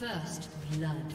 First blood.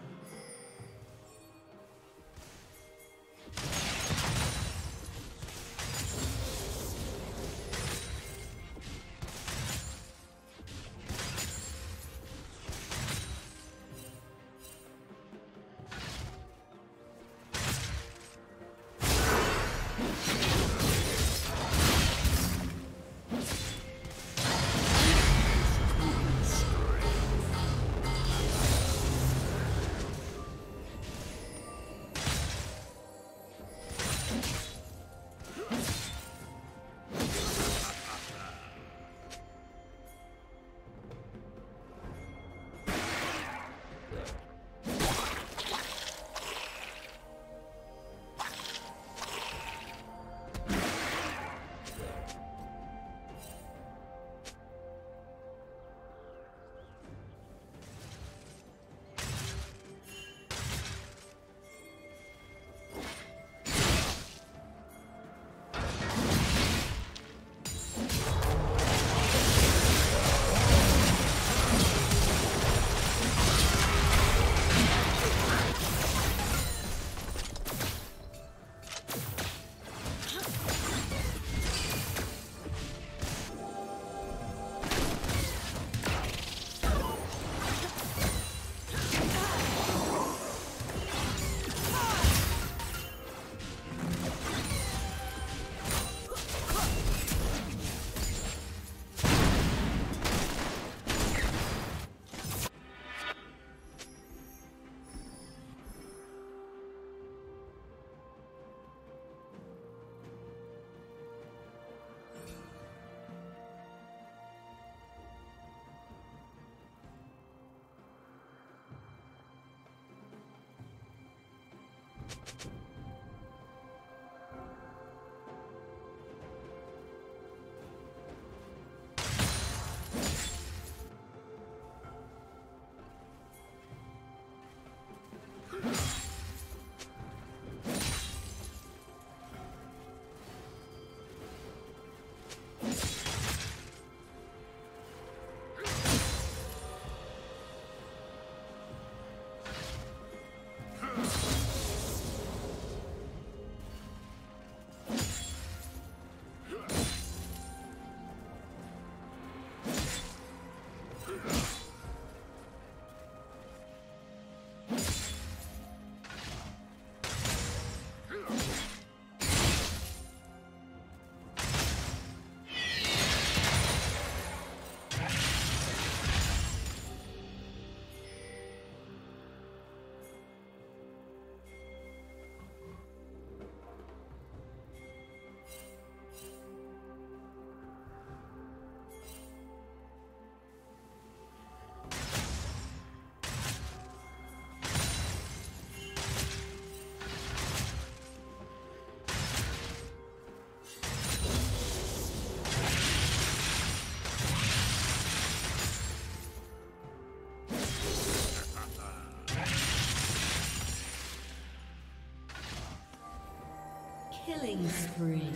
Killing spree.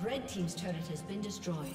Red team's turret has been destroyed.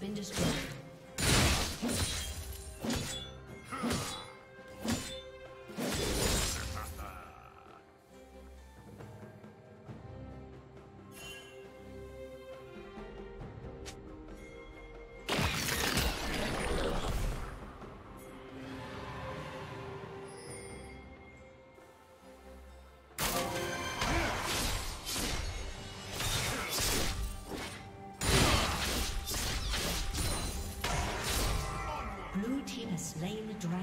been destroyed. Slain the dragon.